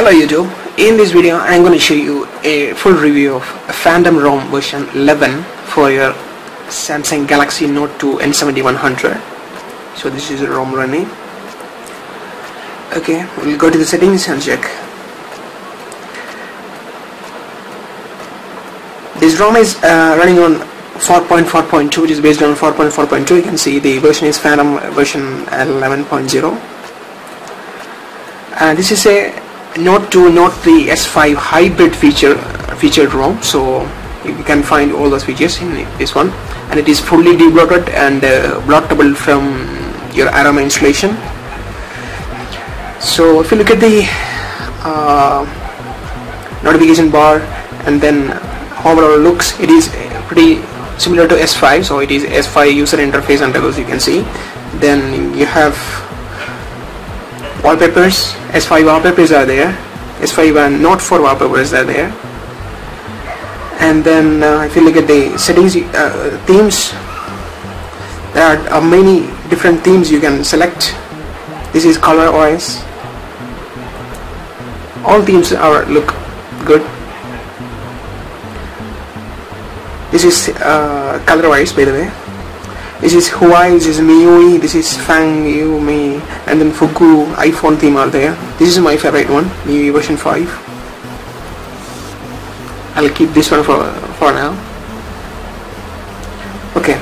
Hello YouTube, in this video I am going to show you a full review of Phantom ROM version 11 for your Samsung Galaxy Note 2 N7100. So this is ROM running. Okay, we'll go to the settings and check. This ROM is running on 4.4.2, which is based on 4.4.2. You can see the version is Phantom version 11.0. This is a Note 2, Note 3, S5 hybrid featured ROM, so you can find all those features in this one, and it is fully deblotted and blottable from your Aroma installation. So if you look at the notification bar and then overall looks, it is pretty similar to S5, so it is S5 user interface undergoes, you can see. Then you have wallpapers, S5 wallpapers are there, S5 and Note 4 wallpapers are there. And then if you look at the settings, themes, there are many different themes you can select. This is color OS. All themes look good. This is color OS, by the way. This is Huawei, this is Miui, this is Fang Yu, me, and then Fuku, iPhone theme are there. This is my favorite one, Miui version 5. I'll keep this one for now. Okay,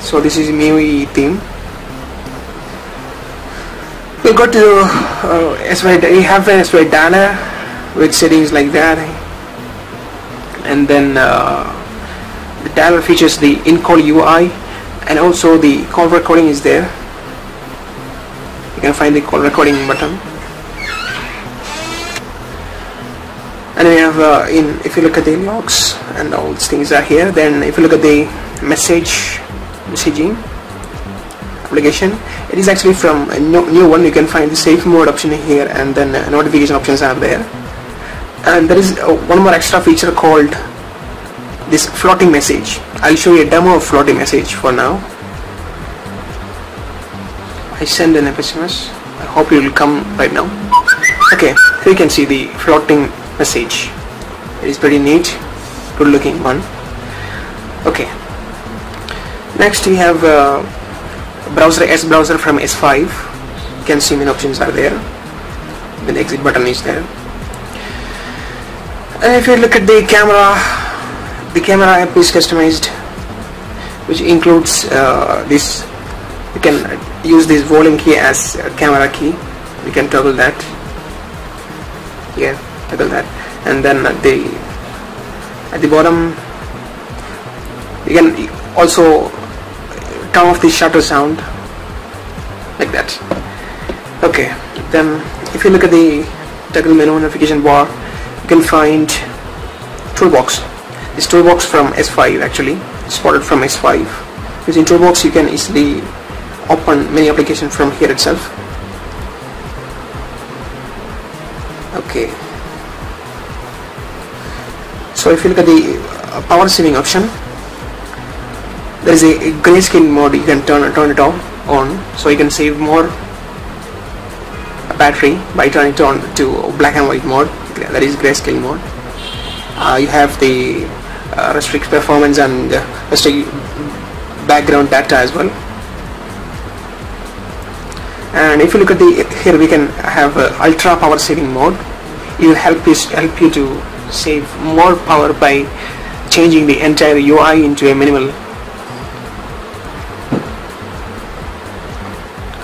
so this is Miui theme. We'll go to S5, you have an S5 data with settings like that, and then the data features the in-call UI. And also the call recording is there. You can find the call recording button. And we have if you look at the logs and all these things are here. Then if you look at the messaging application, it is actually from a new one. You can find the safe mode option here, and then notification options are there. And there is one more extra feature called this floating message. I'll show you a demo of floating message for now. I send an SMS. I hope you will come right now. Okay, so you can see the floating message. It is pretty neat, good looking one. Okay. Next we have browser S browser from S5. You can see many options are there. The exit button is there. And if you look at the camera. The camera app is customized, which includes this. You can use this volume key as a camera key. You can toggle that. Yeah, toggle that. And then at the bottom, you can also turn off the shutter sound like that. Okay. Then, if you look at the toggle menu notification bar, you can find toolbox. This toolbox from S5 actually, spotted from S5. Using toolbox you can easily open many applications from here itself. Okay. So if you look at the power saving option, there is a grayscale mode, you can turn it on, so you can save more battery by turning it on to black and white mode, that is grayscale mode. You have the restrict performance and restrict background data as well. And if you look at here, we can have ultra power saving mode. It will help you to save more power by changing the entire UI into a minimal.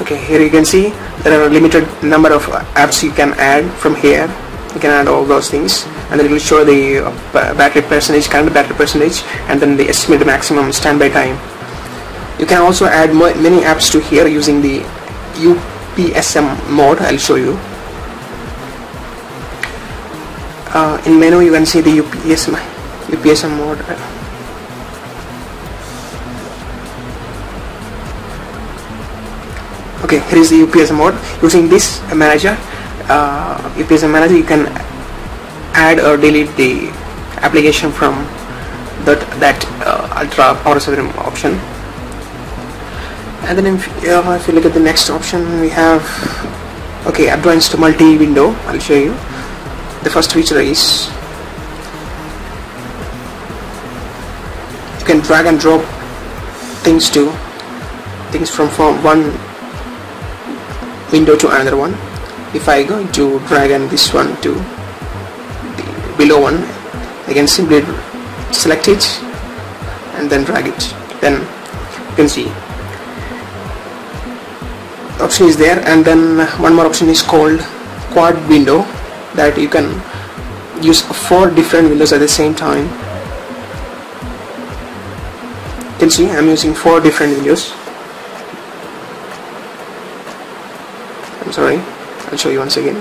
Okay, here you can see there are a limited number of apps you can add from here. You can add all those things, and then it will show the battery percentage, current battery percentage, and then the estimated maximum standby time. You can also add many apps to here using the UPSM mode. I'll show you. In menu you can see the UPSM mode. Okay, here is the UPSM mode. Using this manager, UPSM manager, you can add or delete the application from that ultra power saving option. And then if you look at the next option, we have advanced multi window. I'll show you. The first feature is you can drag and drop things from one window to another one. If I going to drag and this one to the below one, I can simply select it and then drag it. Then you can see option is there, and then one more option is called quad window, that you can use 4 different windows at the same time. You can see I'm using 4 different windows. I'm sorry, I'll show you once again.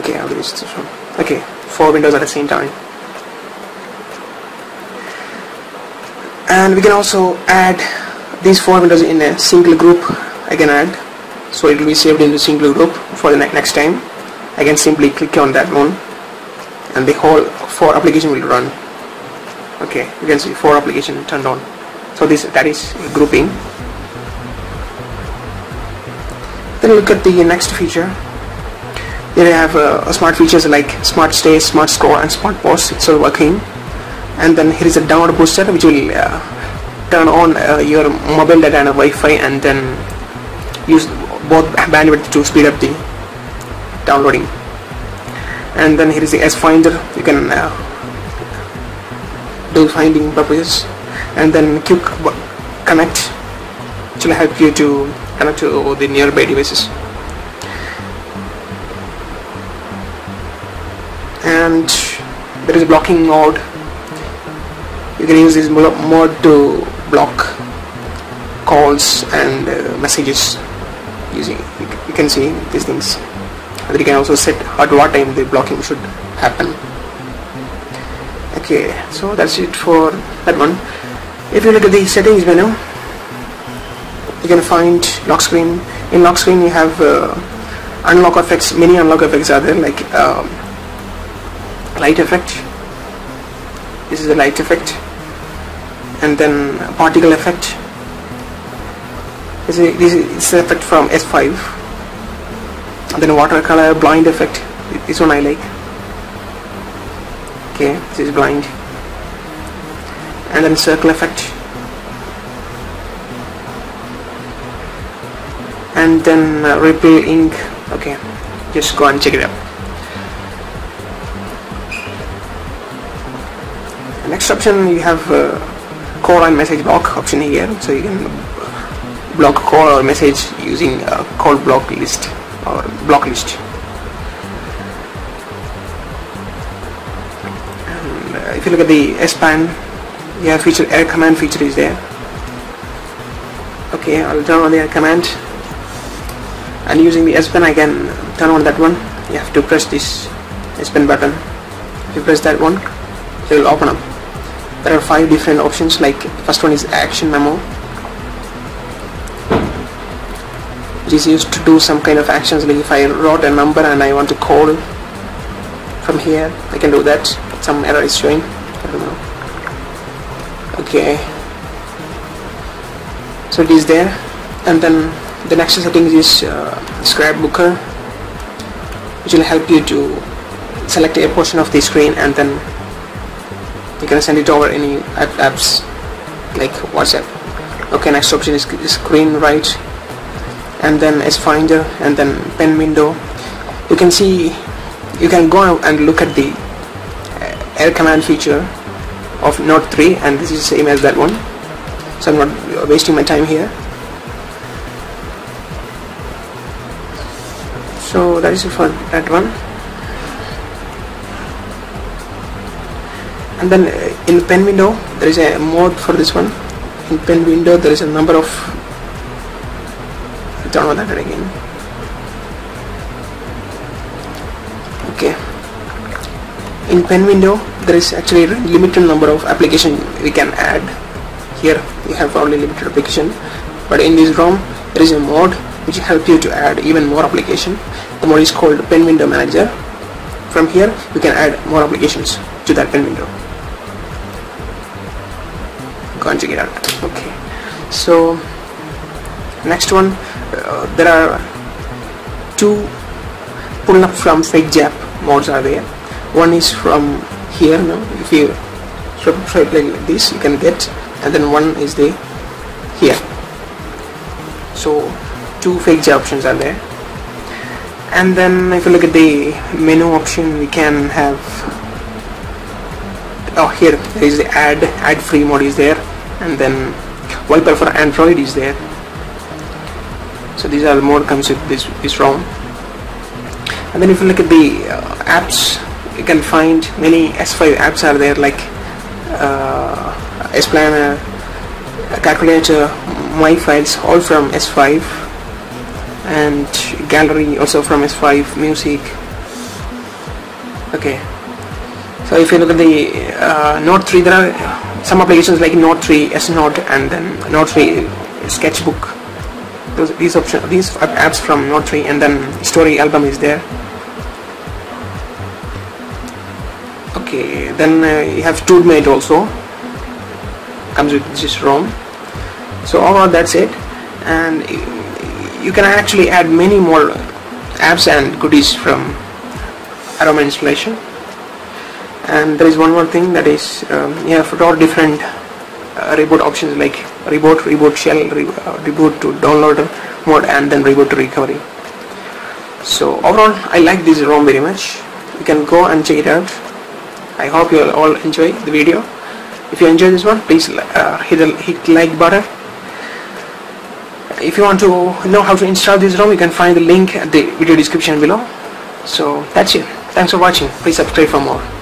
Okay, I'll do this one. Okay, 4 windows at the same time. And we can also add these 4 windows in a single group. I can add, so it will be saved in the single group for the next time. I can simply click on that one and the whole 4 application will run. Okay, you can see 4 application turned on. So that is grouping. Then look at the next feature. There I have smart features like smart stay, smart score and smart pause. It's all working. And then here is a download booster which will turn on your mobile data and Wi-Fi, and then use both bandwidth to speed up the downloading. And then here is the S Finder. You can do finding purposes. And then QConnect, which will help you to connect to the nearby devices. And there is blocking mode. You can use this mode to block calls and messages. You can see these things. And you can also set at what time the blocking should happen. Okay, so that's it for that one. If you look at the settings menu, you can find lock screen. In lock screen, you have unlock effects. Many unlock effects are there, like light effect. This is the light effect. And then particle effect. This is the effect from S5. And then watercolor, blind effect. This one I like. Okay, this is blind. And then circle effect. And then ripple ink. Okay, just go and check it out. Next option, you have call and message block option here, so you can block call or message using a call block list or block list. And if you look at the S Pen, you have feature air command feature is there. Okay, I'll turn on the air command, and using the S Pen I can turn on that one. You have to press this S Pen button. If you press that one, it will open up. There are 5 different options, like first one is action memo, which is used to do some kind of actions. Like if I wrote a number and I want to call from here, I can do that. Some error is showing, I don't know. Okay, so it is there. And then the next setting is Sketchbooker, which will help you to select a portion of the screen, and then you can send it over any apps like WhatsApp. Okay, next option is screen right, and then S Finder, and then pen window. You can see, you can go and look at the air command feature of Note 3, and this is same as that one, so I'm not wasting my time here. So that is it for that one. And then in the pen window, there is a mode for this one. In pen window, there is a number of. I'll turn on that again. Okay. In pen window, there is actually a limited number of application we can add. Here we have only limited application, but in this ROM there is a mode which help you to add even more application. The mode is called Pen Window Manager. From here, you can add more applications to that pen window. Go and check it out. Okay, so next one, there are 2 pull up from fake jab modes are there. One is from here now, if you swipe like this you can get, and then one is the here. So two fake jab options are there. And then if you look at the menu option, we can have, oh, here is the ad free mode is there, and then Wiper for Android is there. So these are the mode comes with this ROM. And then if you look at the apps, you can find many S5 apps are there, like S Planner, Calculator, My Files, all from S5, and Gallery also from S5, Music. Okay, so if you look at the Note 3, there are some applications like Note 3, S Note, and then Note 3 Sketchbook. These apps from Note 3, and then Story Album is there. Okay, then you have Toolmate also comes with this ROM. So all of that's it, and you can actually add many more apps and goodies from Aroma installation. And there is one more thing, that is you have a lot of different reboot options like reboot shell, reboot to download mode, and then reboot to recovery. So overall I like this ROM very much. You can go and check it out. I hope you all enjoy the video. If you enjoy this one, please hit like button. If you want to know how to install this ROM, you can find the link at the video description below. So that's it. Thanks for watching. Please subscribe for more.